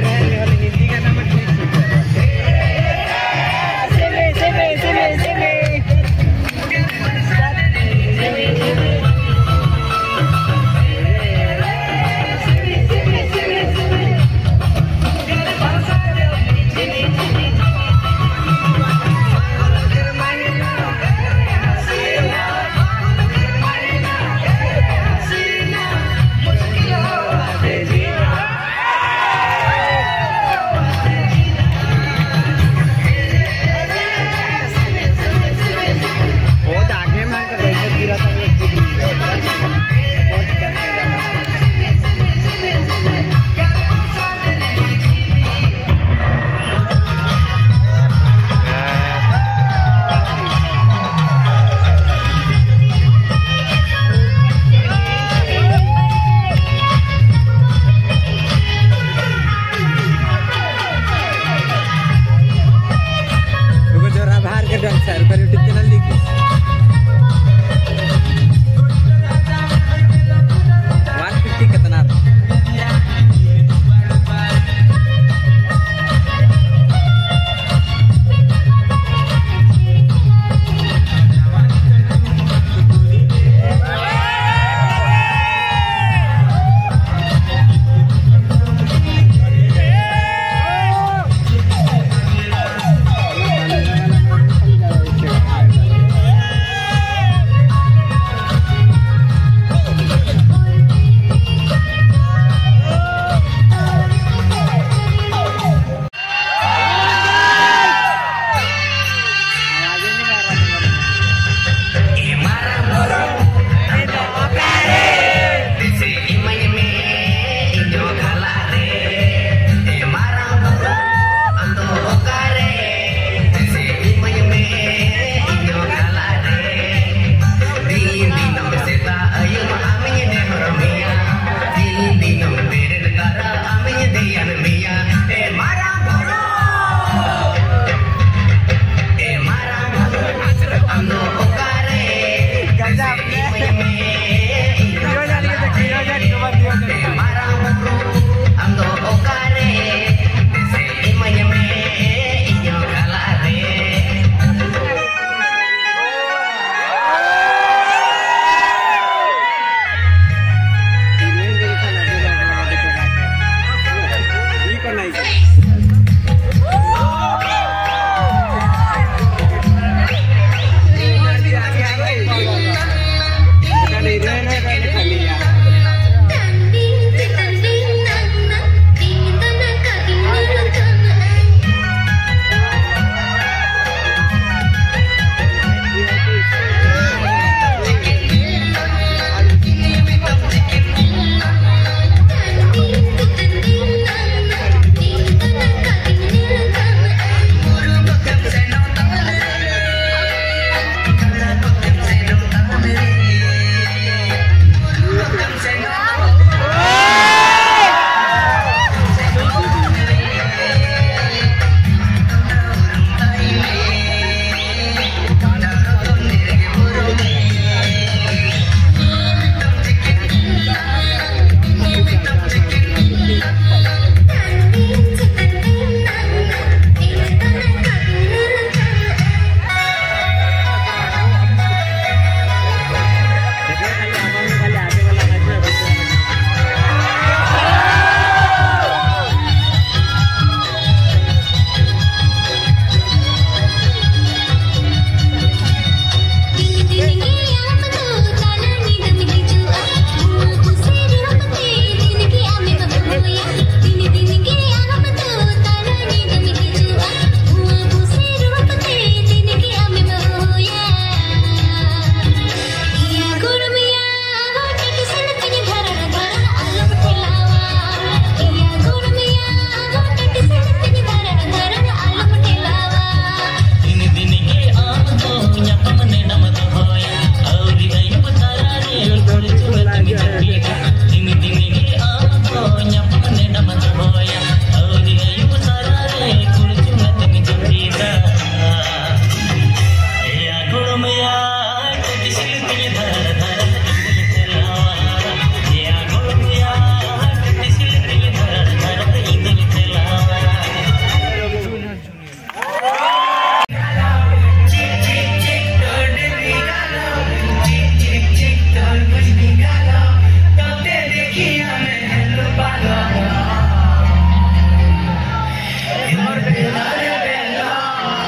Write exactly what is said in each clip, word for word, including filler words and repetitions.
है, लेकिन हिंदी का नाम है।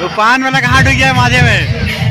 तूफान वाला कहाँ डूब गया माजे में।